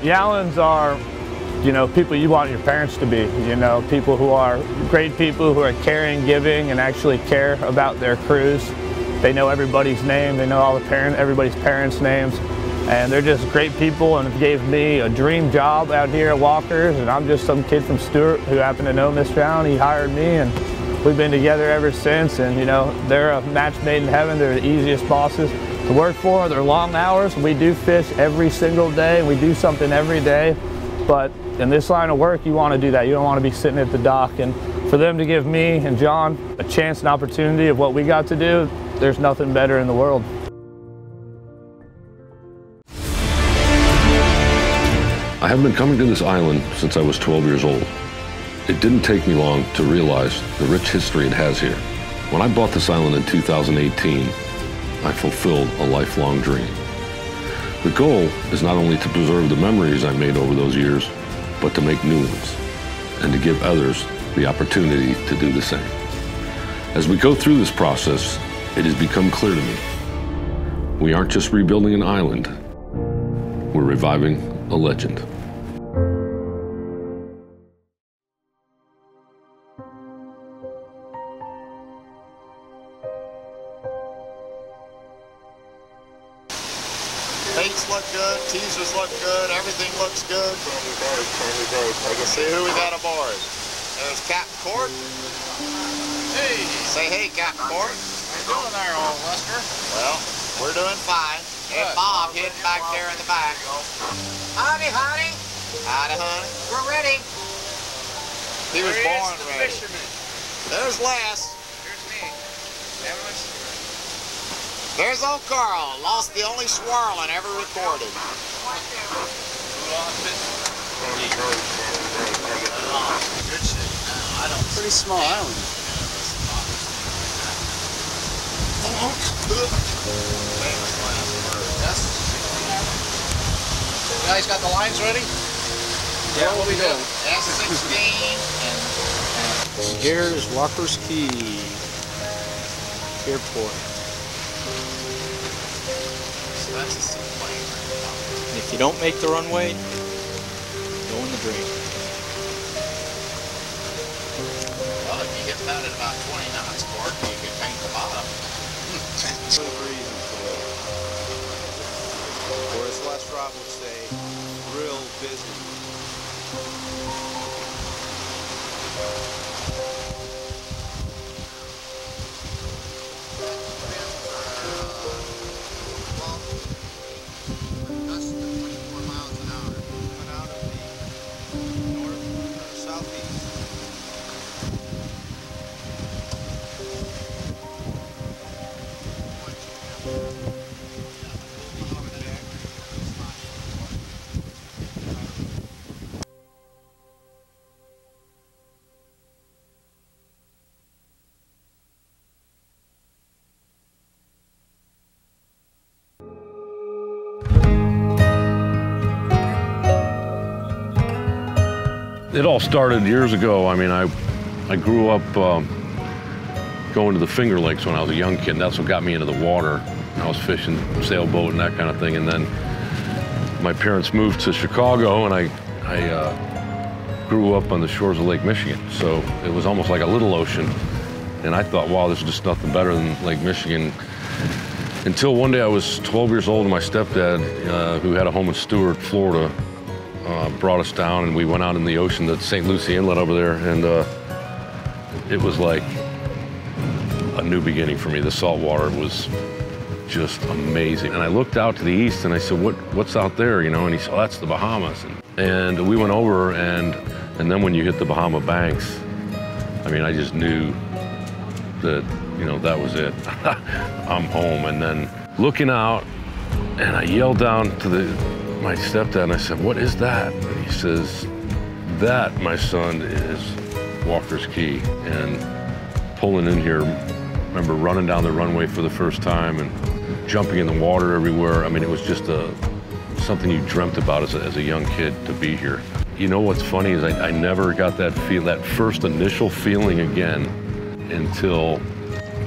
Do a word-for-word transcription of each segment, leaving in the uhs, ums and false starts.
Yallons are, you know, people you want your parents to be, you know, people who are great people, who are caring, giving, and actually care about their crews. They know everybody's name, they know all the parent, everybody's parents' names, and they're just great people, and it gave me a dream job out here at Walker's, and I'm just some kid from Stuart who happened to know Mister Brown. He hired me, and we've been together ever since, and, you know, they're a match made in heaven. They're the easiest bosses to work for. They're long hours. We do fish every single day. We do something every day, but in this line of work, you want to do that. You don't want to be sitting at the dock, and for them to give me and John a chance and opportunity of what we got to do, there's nothing better in the world. I have been coming to this island since I was twelve years old. It didn't take me long to realize the rich history it has here. When I bought this island in two thousand eighteen, I fulfilled a lifelong dream. The goal is not only to preserve the memories I made over those years, but to make new ones and to give others the opportunity to do the same. As we go through this process, it has become clear to me, we aren't just rebuilding an island, we're reviving a legend. Baits look good, teasers look good, everything looks good. Friendly boat, friendly boat. I can see who we got aboard. There's Captain Court. Hey! Say hey, Captain Court. Doing there, old Lester? Well, we're doing fine. And Bob hidden back there in the back. Howdy, honey. Howdy, honey. We're ready. He was born ready. There's Les. Here's me. There's old Carl. Lost the only swirling ever recorded. Lost it. Pretty small island. You guys got the lines ready? Yeah, what are we doing? S sixteen. And here is Walker's Cay, Freeport. So that's a seaplane. And if you don't make the runway, go in the drain. Well, if you get down at about twenty knots, Bart, you can paint the bottom. For the reason for that. Or as Les Rob would say, real busy. Gusts to twenty-four miles an hour. Coming out of the north or southeast. It all started years ago. I mean, I, I grew up um, going to the Finger Lakes when I was a young kid. And that's what got me into the water. I was fishing, sailboat, and that kind of thing. And then my parents moved to Chicago, and I, I uh, grew up on the shores of Lake Michigan. So it was almost like a little ocean. And I thought, wow, there's just nothing better than Lake Michigan. Until one day I was twelve years old, and my stepdad, uh, who had a home in Stuart, Florida, Uh, brought us down, and we went out in the ocean, the Saint Lucie Inlet over there, and uh, it was like a new beginning for me. The salt water was just amazing. And I looked out to the east, and I said, "What? What's out there?" You know, and he said, "Oh, that's the Bahamas." And, and we went over, and and then when you hit the Bahama banks, I mean, I just knew that, you know, that was it. I'm home. And then looking out, and I yelled down to the my stepdad, and I said, "What is that?" And he says, "That, my son, is Walker's Cay." And pulling in here, I remember running down the runway for the first time and jumping in the water everywhere. I mean, it was just a, something you dreamt about as a, as a young kid to be here. You know what's funny is I, I never got that feel, that first initial feeling again until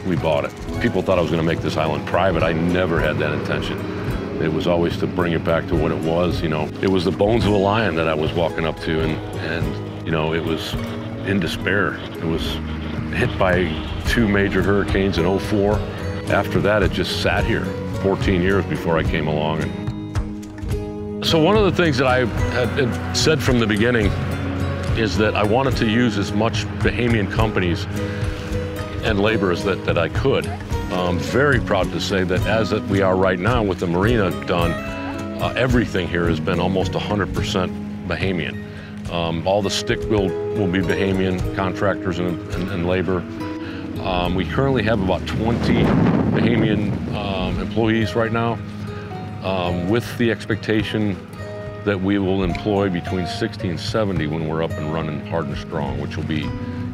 we bought it. People thought I was going to make this island private. I never had that intention. It was always to bring it back to what it was, you know. It was the bones of a lion that I was walking up to, and, and you know, it was in despair. It was hit by two major hurricanes in oh four. After that, it just sat here fourteen years before I came along. And so one of the things that I had said from the beginning is that I wanted to use as much Bahamian companies and laborers that, that I could. I'm very proud to say that as we are right now with the marina done, uh, everything here has been almost one hundred percent Bahamian. Um, all the stick build will be Bahamian contractors and, and, and labor. Um, we currently have about twenty Bahamian um, employees right now, um, with the expectation that we will employ between sixty and seventy when we're up and running hard and strong, which will be,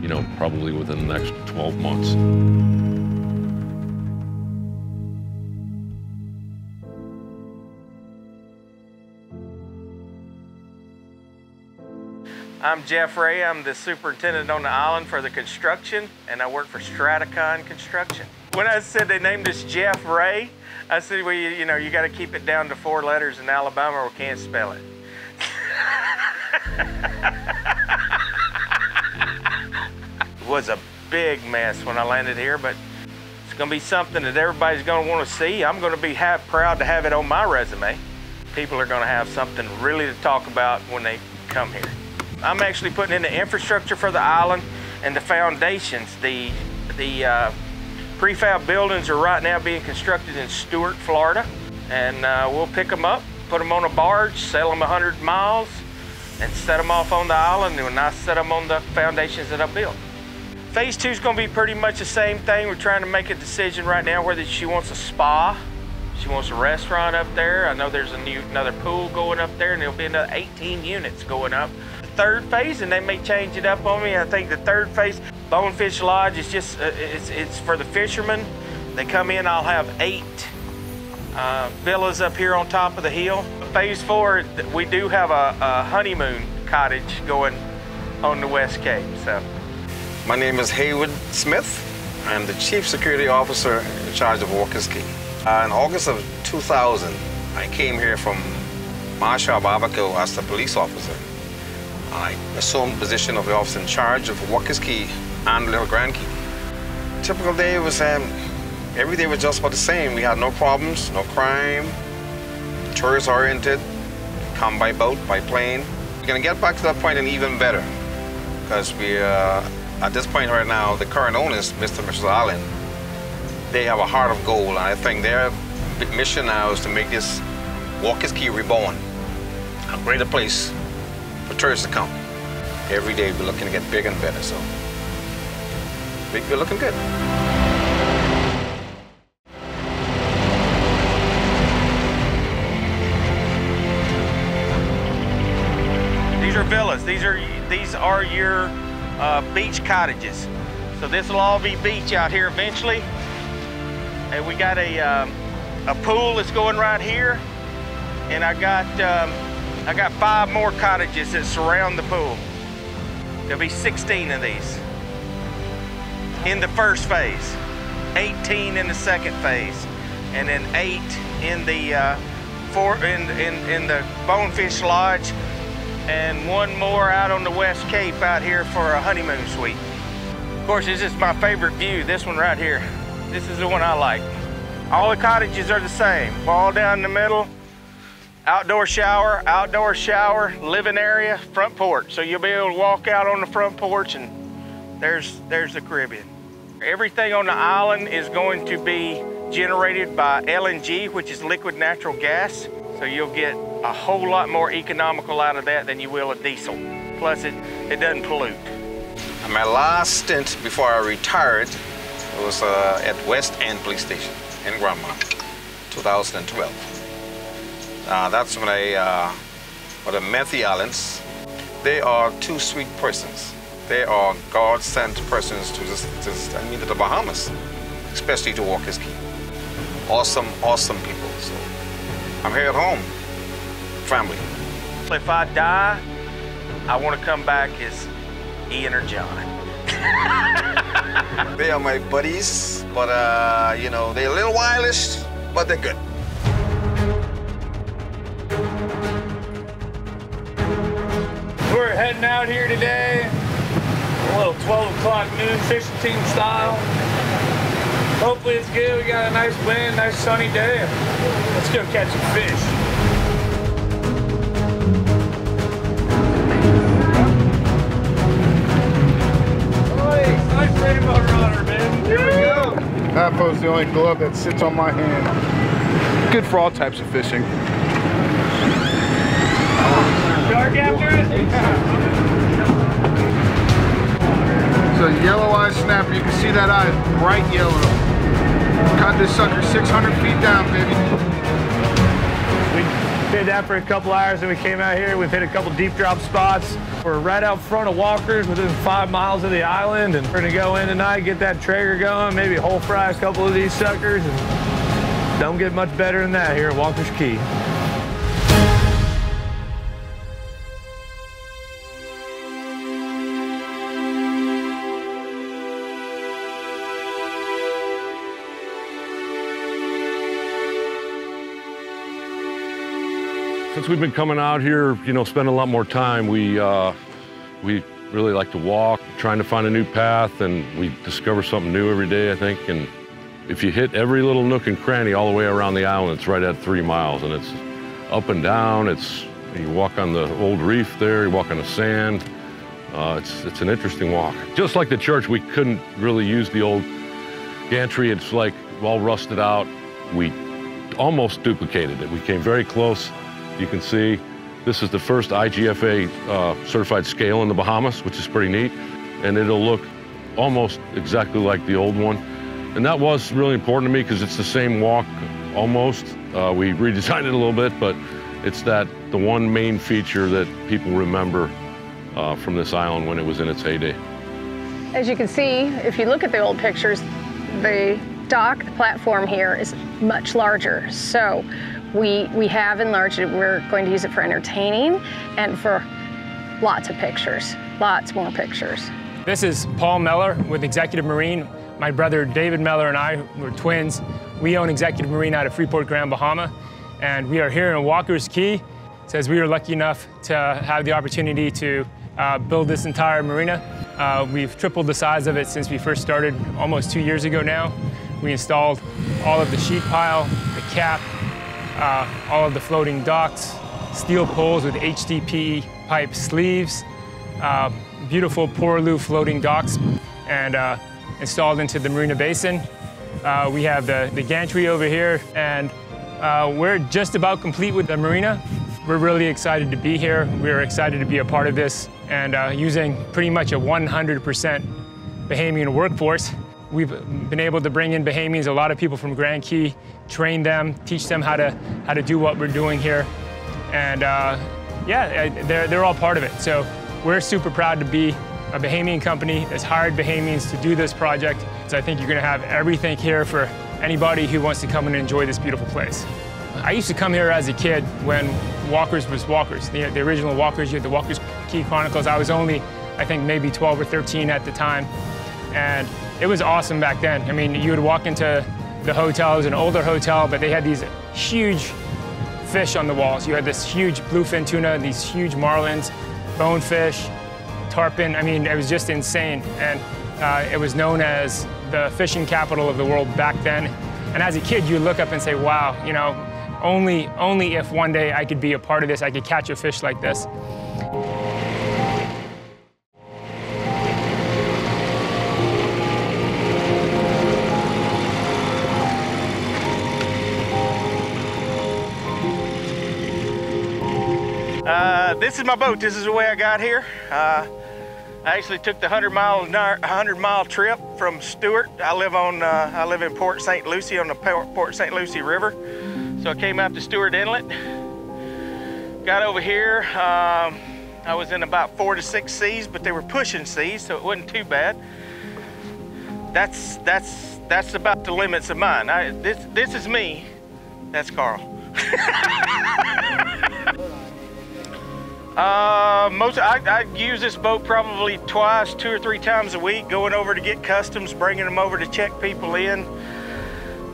you know, probably within the next twelve months. I'm Jeff Ray. I'm the superintendent on the island for the construction, and I work for Straticon Construction. When I said they named us Jeff Ray, I said, well, you, you know, you got to keep it down to four letters in Alabama or we can't spell it. It was a big mess when I landed here, but it's going to be something that everybody's going to want to see. I'm going to be ha- proud to have it on my resume. People are going to have something really to talk about when they come here. I'm actually putting in the infrastructure for the island and the foundations. The, the uh, prefab buildings are right now being constructed in Stuart, Florida, and uh, we'll pick them up, put them on a barge, sail them one hundred miles, and set them off on the island, and I set them on the foundations that I built. Phase two is going to be pretty much the same thing. We're trying to make a decision right now whether she wants a spa, she wants a restaurant up there. I know there's a new, another pool going up there, and there'll be another eighteen units going up. Third phase, and they may change it up on me. I think the third phase, Bonefish Lodge, is just uh, it's, it's for the fishermen. They come in, I'll have eight uh, villas up here on top of the hill. Phase four, we do have a, a honeymoon cottage going on the West Cape. So, my name is Haywood Smith. I'm the Chief Security Officer in charge of Walker's Cay. Uh, in August of two thousand, I came here from Marshall Babaco as the police officer. I assumed the position of the officer in charge of Walker's Cay and Little Grand Key. Typical day was, um, every day was just about the same. We had no problems, no crime, tourist-oriented, come by boat, by plane. We're gonna get back to that point and even better, because we, uh, at this point right now, the current owners, Mister and Missus Allen, they have a heart of gold, and I think their mission now is to make this Walker's Cay reborn, a greater place for tourists to come. Every day we're looking to get bigger and better, so we're looking good. These are villas. These are these are your uh, beach cottages. So this will all be beach out here eventually. And we got a um, a pool that's going right here, and I got. Um, I got five more cottages that surround the pool. There'll be sixteen of these in the first phase, eighteen in the second phase, and then eight in the uh, four in, in in the Bonefish Lodge, and one more out on the West Cape out here for a honeymoon suite. Of course, this is my favorite view. This one right here. This is the one I like. All the cottages are the same. Wall down the middle. Outdoor shower, outdoor shower, living area, front porch. So you'll be able to walk out on the front porch and there's, there's the Caribbean. Everything on the island is going to be generated by L N G, which is liquid natural gas. So you'll get a whole lot more economical out of that than you will a diesel. Plus it, it doesn't pollute. My last stint before I retired was uh, at West End Police Station in Grand Bahama, two thousand twelve. Uh, that's when I, uh, when I met the Allens. They are two sweet persons. They are God-sent persons to, this, to, this, I mean, to the Bahamas, especially to Walker's Cay. Awesome, awesome people. So I'm here at home, family. If I die, I want to come back as Ian or John. They are my buddies, but uh, you know, they're a little wildish, but they're good. sitting out here today, a little twelve o'clock noon fishing team style. Hopefully it's good, we got a nice wind, nice sunny day. Let's go catch some fish. That post the only glove that sits on my hand. Good for all types of fishing. Dark after it? Yeah. So yellow eye snapper, you can see that eye bright yellow. Caught this sucker six hundred feet down, baby. We did that for a couple hours and we came out here. We've hit a couple deep drop spots. We're right out front of Walker's, within five miles of the island, and we're gonna go in tonight, get that Traeger going, maybe whole fry a couple of these suckers, and don't get much better than that here at Walker's Cay. Since we've been coming out here, you know, spending a lot more time, we uh, we really like to walk, trying to find a new path, and we discover something new every day, I think. And if you hit every little nook and cranny all the way around the island, it's right at three miles, and it's up and down. It's you walk on the old reef there, you walk on the sand. Uh, it's it's an interesting walk. Just like the church, we couldn't really use the old gantry. It's like all rusted out. We almost duplicated it. We came very close. You can see this is the first I G F A uh, certified scale in the Bahamas, which is pretty neat. And it'll look almost exactly like the old one. And that was really important to me because it's the same walk almost. Uh, we redesigned it a little bit, but it's that the one main feature that people remember uh, from this island when it was in its heyday. As you can see, if you look at the old pictures, the dock, the platform here is much larger. So. We, we have enlarged it. We're going to use it for entertaining and for lots of pictures, lots more pictures. This is Paul Mellor with Executive Marine. My brother David Mellor and I were twins. We own Executive Marine out of Freeport, Grand Bahama, and we are here in Walker's Cay. It says we were lucky enough to have the opportunity to uh, build this entire marina. Uh, we've tripled the size of it since we first started almost two years ago now. We installed all of the sheet pile, the cap, Uh, all of the floating docks, steel poles with H D P E pipe sleeves, uh, beautiful Porlu floating docks, and uh, installed into the Marina Basin. Uh, we have the, the gantry over here, and uh, we're just about complete with the marina. We're really excited to be here. We're excited to be a part of this, and uh, using pretty much a one hundred percent Bahamian workforce. We've been able to bring in Bahamians, a lot of people from Grand Key, train them, teach them how to how to do what we're doing here, and uh, yeah, they're they're all part of it. So we're super proud to be a Bahamian company that's hired Bahamians to do this project. So I think you're going to have everything here for anybody who wants to come and enjoy this beautiful place. I used to come here as a kid when Walker's was Walker's, the, the original Walker's. You had the Walker's Cay Chronicles. I was only, I think, maybe twelve or thirteen at the time, and it was awesome back then. I mean, you would walk into the hotel, it was an older hotel, but they had these huge fish on the walls. You had this huge bluefin tuna, these huge marlins, bonefish, tarpon. I mean, it was just insane. And uh, it was known as the fishing capital of the world back then. And as a kid, you look up and say, wow, you know, only, only if one day I could be a part of this, I could catch a fish like this. Uh, this is my boat. This is the way I got here. Uh, I actually took the hundred mile trip from Stuart. I live on uh, I live in Port Saint Lucie on the Port Saint Lucie River. So I came out to Stuart Inlet. Got over here. Um, I was in about four to six seas, but they were pushing seas, so it wasn't too bad. That's that's that's about the limits of mine. I, this this is me. That's Carl. Uh, most, I, I use this boat probably twice, two or three times a week, going over to get customs, bringing them over to check people in.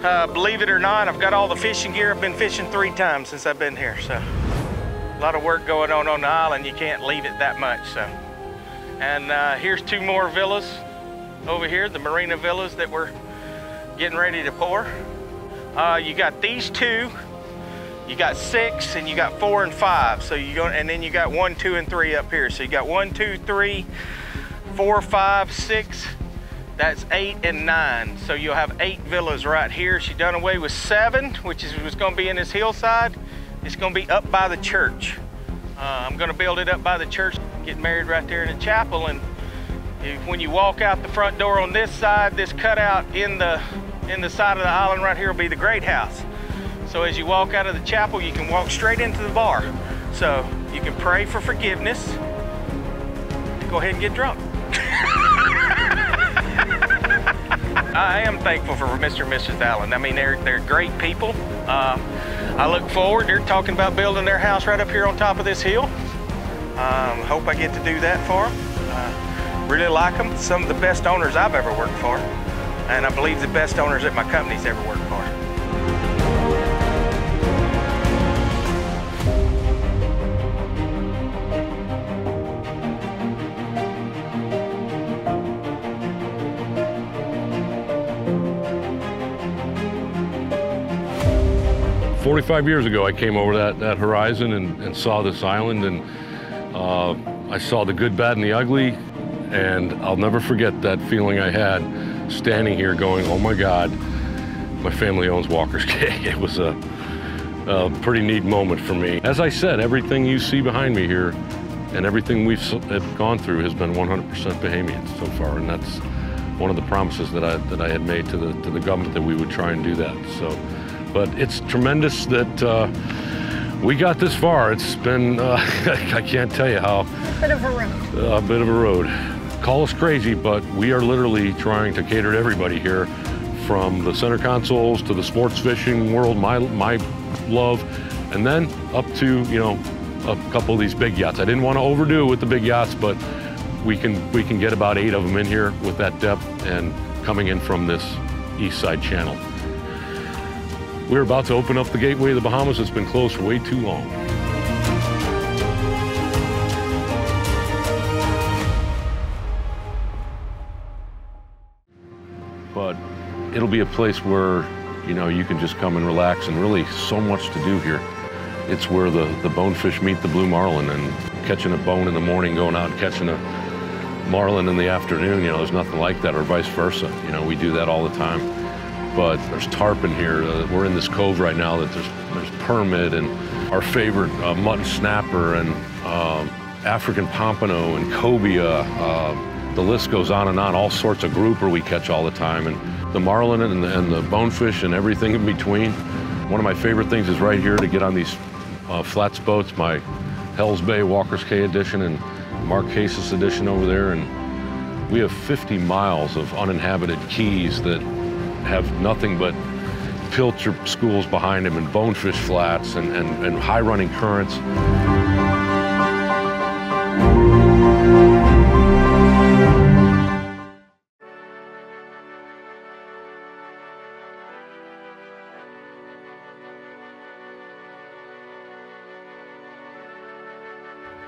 Uh, believe it or not, I've got all the fishing gear. I've been fishing three times since I've been here, so. a lot of work going on on the island. You can't leave it that much. So, and uh, here's two more villas over here, the marina villas that we're getting ready to pour. Uh, you got these two, you got six, and you got four and five. So you go, and then you got one, two, and three up here. So you got one, two, three, four, five, six. That's eight and nine. So you'll have eight villas right here. She done away with seven, which is what's gonna be in this hillside. It's gonna be up by the church. Uh, I'm gonna build it up by the church, get married right there in the chapel. And if, when you walk out the front door on this side, this cutout in the, in the side of the island right here will be the great house. So as you walk out of the chapel, you can walk straight into the bar. So you can pray for forgiveness, and go ahead and get drunk. I am thankful for Mister and Missus Allen. I mean, they're, they're great people. Uh, I look forward, they're talking about building their house right up here on top of this hill. Um, hope I get to do that for them. Uh, really like them. Some of the best owners I've ever worked for. And I believe the best owners that my company's ever worked for. forty-five years ago, I came over that, that horizon and, and saw this island, and uh, I saw the good, bad, and the ugly, and I'll never forget that feeling I had standing here going, oh my God, my family owns Walker's Cay. It was a, a pretty neat moment for me. As I said, everything you see behind me here and everything we've gone through has been one hundred percent Bahamian so far, and that's one of the promises that I, that I had made to the, to the government that we would try and do that. So. But it's tremendous that uh, we got this far. It's been, uh, I can't tell you how. A bit of a road. A bit of a road. Call us crazy, but we are literally trying to cater to everybody here, from the center consoles to the sports fishing world, my, my love, and then up to, you know, a couple of these big yachts. I didn't want to overdo it with the big yachts, but we can, we can get about eight of them in here with that depth and coming in from this east side channel. We're about to open up the gateway of the Bahamas. It's been closed for way too long. But it'll be a place where, you know, you can just come and relax, and really so much to do here. It's where the, the bonefish meet the blue marlin, and catching a bone in the morning, going out and catching a marlin in the afternoon, you know, there's nothing like that, or vice versa. You know, we do that all the time. But there's tarpon here. Uh, we're in this cove right now that there's, there's permit and our favorite uh, mutton snapper and um, African pompano and cobia. Uh, the list goes on and on. All sorts of grouper we catch all the time, and the marlin and the, and the bonefish and everything in between. One of my favorite things is right here to get on these uh, flats boats, my Hell's Bay Walker's Cay edition and Marquesas edition over there. And we have fifty miles of uninhabited keys that have nothing but pilcher schools behind them and bonefish flats and, and, and high running currents.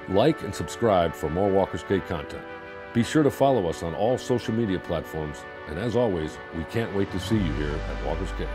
Like and subscribe for more Walker's Cay content. Be sure to follow us on all social media platforms, and as always, we can't wait to see you here at Walker's Cay.